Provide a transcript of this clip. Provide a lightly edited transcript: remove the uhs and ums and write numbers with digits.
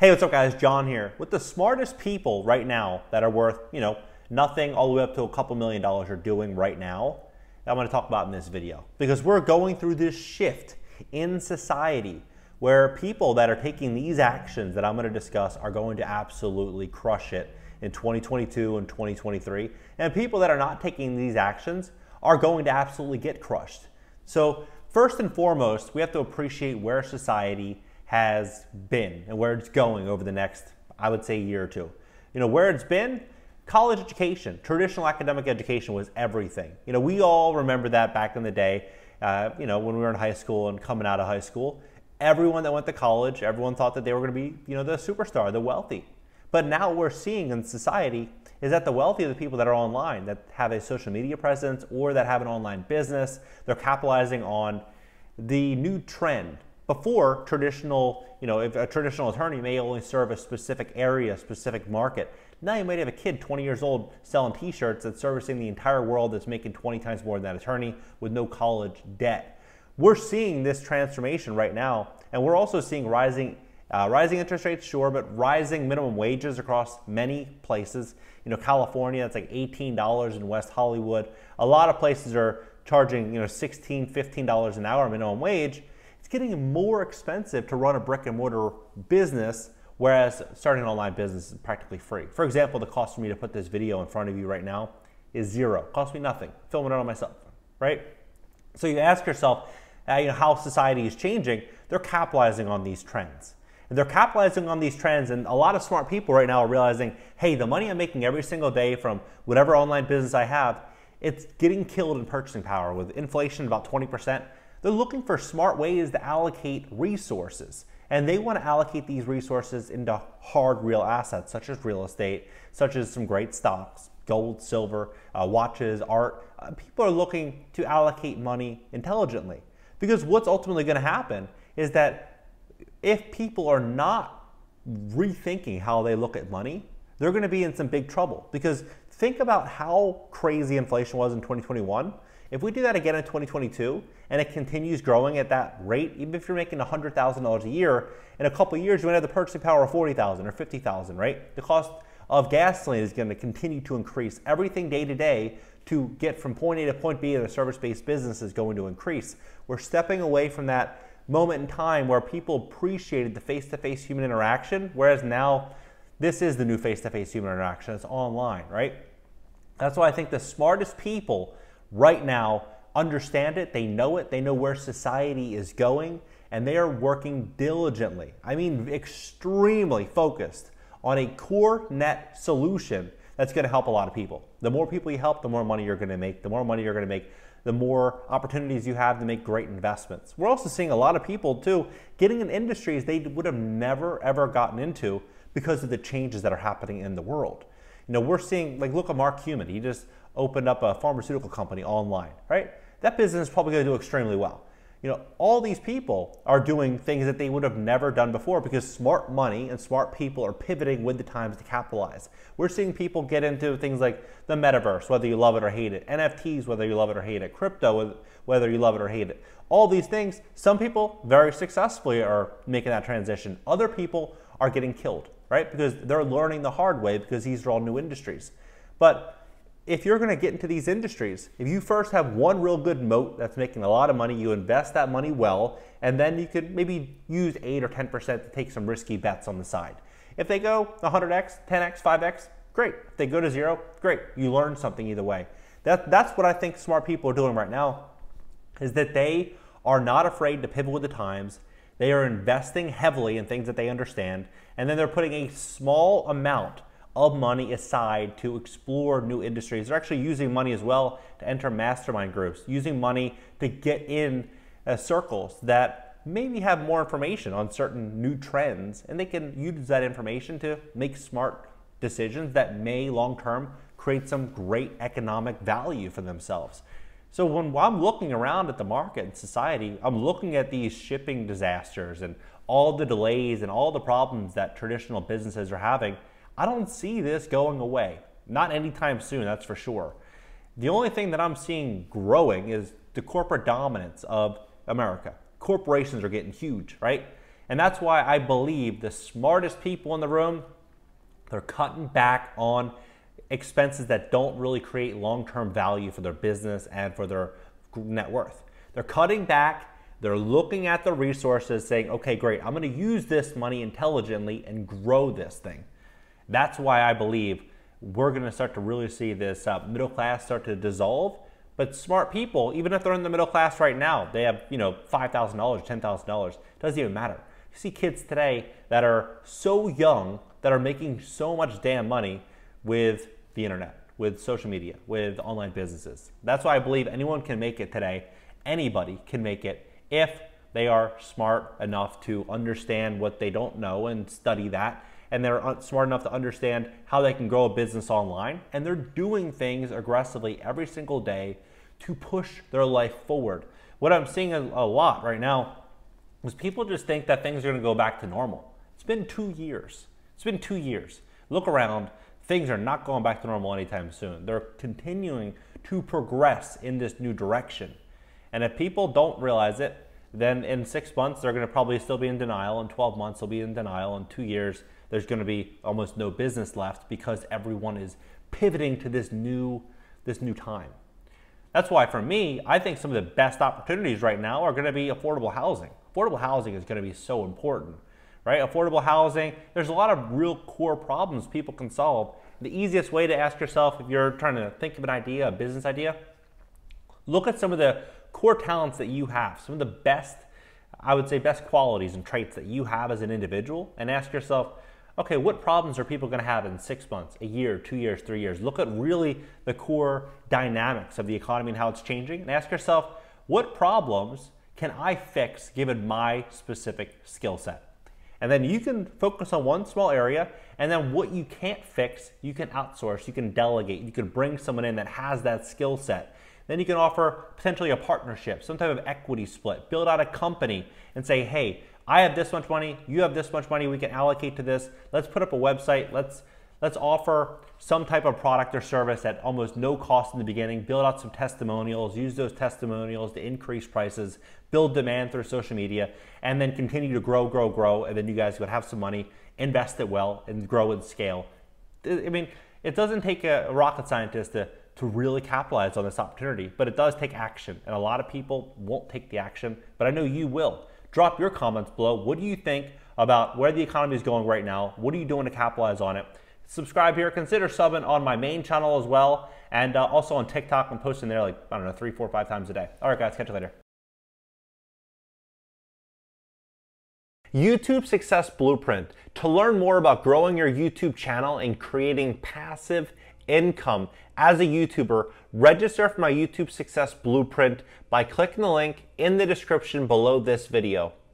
Hey, what's up guys, John here. With the smartest people right now that are worth, nothing all the way up to a couple $1 million are doing right now, I'm gonna talk about in this video. Because we're going through this shift in society where people that are taking these actions that I'm gonna discuss are going to absolutely crush it in 2022 and 2023. And people that are not taking these actions are going to absolutely get crushed. So first and foremost, we have to appreciate where society has been and where it's going over the next, I would say, year or two. Where it's been, college education, traditional academic education was everything. We all remember that back in the day, when we were in high school and coming out of high school, everyone that went to college, everyone thought that they were gonna be, the superstar, the wealthy. But now what we're seeing in society is that the wealthy are the people that are online, that have a social media presence or that have an online business. They're capitalizing on the new trend. Before, traditional, if a traditional attorney may only serve a specific area, specific market. Now you might have a kid 20 years old selling t-shirts that's servicing the entire world that's making 20 times more than that attorney with no college debt. We're seeing this transformation right now, and we're also seeing rising interest rates, sure, but rising minimum wages across many places. California, that's like $18 in West Hollywood. A lot of places are charging, $16, $15 an hour minimum wage. It's getting more expensive to run a brick and mortar business, whereas starting an online business is practically free. For example, the cost for me to put this video in front of you right now is zero. Cost me nothing. Filming it on myself, right? So you ask yourself, how society is changing. They're capitalizing on these trends. And they're capitalizing on these trends, and a lot of smart people right now are realizing, hey, the money I'm making every single day from whatever online business I have, it's getting killed in purchasing power with inflation about 20%. They're looking for smart ways to allocate resources, and they want to allocate these resources into hard, real assets, such as real estate, such as some great stocks, gold, silver, watches, art. People are looking to allocate money intelligently, because what's ultimately going to happen is that if people are not rethinking how they look at money, they're going to be in some big trouble. Because think about how crazy inflation was in 2021. If we do that again in 2022 and it continues growing at that rate, even if you're making $100,000 a year, in a couple of years, you're gonna have the purchasing power of $40,000 or $50,000, right? The cost of gasoline is gonna continue to increase. Everything day to day to get from point A to point B in a service-based business is going to increase. We're stepping away from that moment in time where people appreciated the face-to-face human interaction, whereas now this is the new face-to-face human interaction. It's online, right? That's why I think the smartest people right now understand it, they know where society is going, and they are working diligently, I mean extremely focused on a core net solution that's gonna help a lot of people. The more people you help, the more money you're gonna make, the more money you're gonna make, the more opportunities you have to make great investments. We're also seeing a lot of people too getting in industries they would have never ever gotten into because of the changes that are happening in the world. We're seeing, look at Mark Cuban, he just opened up a pharmaceutical company online, right? That business is probably going to do extremely well. All these people are doing things that they would have never done before because smart money and smart people are pivoting with the times to capitalize. We're seeing people get into things like the metaverse, whether you love it or hate it, NFTs, whether you love it or hate it, crypto, whether you love it or hate it. All these things, some people very successfully are making that transition. Other people are getting killed, right? Because they're learning the hard way because these are all new industries. But if you're gonna get into these industries, if you first have one real good moat that's making a lot of money, you invest that money well, and then you could maybe use 8 or 10% to take some risky bets on the side. If they go 100x, 10x, 5x, great. If they go to zero, great. You learn something either way. That's what I think smart people are doing right now, is that they are not afraid to pivot with the times. They are investing heavily in things that they understand, and then they're putting a small amount of money aside to explore new industries. They're actually using money as well to enter mastermind groups, using money to get in circles that maybe have more information on certain new trends, and they can use that information to make smart decisions that may long-term create some great economic value for themselves. So when I'm looking around at the market and society, I'm looking at these shipping disasters and all the delays and all the problems that traditional businesses are having. I don't see this going away. Not anytime soon, that's for sure. The only thing that I'm seeing growing is the corporate dominance of America. Corporations are getting huge, right? And that's why I believe the smartest people in the room, they're cutting back on expenses that don't really create long-term value for their business and for their net worth. They're cutting back. They're looking at the resources saying, okay, great, I'm going to use this money intelligently and grow this thing. That's why I believe we're going to start to really see this middle class start to dissolve. But smart people, even if they're in the middle class right now, they have, you know, $5,000, $10,000, doesn't even matter. You see kids today that are so young that are making so much damn money with the internet, with social media, with online businesses. That's why I believe anyone can make it today. Anybody can make it if they are smart enough to understand what they don't know and study that, and they're smart enough to understand how they can grow a business online, and they're doing things aggressively every single day to push their life forward. What I'm seeing a lot right now is people just think that things are going to go back to normal. It's been 2 years. It's been 2 years. Look around. Things are not going back to normal anytime soon. They're continuing to progress in this new direction. And if people don't realize it, then in 6 months, they're going to probably still be in denial. In 12 months, they'll be in denial. In 2 years, there's going to be almost no business left because everyone is pivoting to this new time. That's why for me, I think some of the best opportunities right now are going to be affordable housing. Affordable housing is going to be so important, right? Affordable housing, there's a lot of real core problems people can solve. The easiest way to ask yourself if you're trying to think of an idea, a business idea, look at some of the core talents that you have, some of the best, I would say, best qualities and traits that you have as an individual, and ask yourself, okay, what problems are people going to have in 6 months, a year, 2 years, 3 years? Look at really the core dynamics of the economy and how it's changing, and ask yourself, what problems can I fix given my specific skill set? And then you can focus on one small area, and then what you can't fix, you can outsource, you can delegate, you can bring someone in that has that skill set. Then you can offer potentially a partnership, some type of equity split, build out a company and say, hey, I have this much money, you have this much money, we can allocate to this. Let's put up a website. Let's offer some type of product or service at almost no cost in the beginning, build out some testimonials, use those testimonials to increase prices, build demand through social media, and then continue to grow, grow, grow. And then you guys would have some money, invest it well, and grow and scale. I mean, it doesn't take a rocket scientist to really capitalize on this opportunity, but it does take action, and a lot of people won't take the action, but I know you will. Drop your comments below. What do you think about where the economy is going right now? What are you doing to capitalize on it? Subscribe here, consider subbing on my main channel as well, and also on TikTok. I'm posting there like, I don't know, 3, 4, 5 times a day. All right, guys, catch you later. YouTube Success Blueprint. To learn more about growing your YouTube channel and creating passive income as a YouTuber, register for my YouTube Success Blueprint by clicking the link in the description below this video.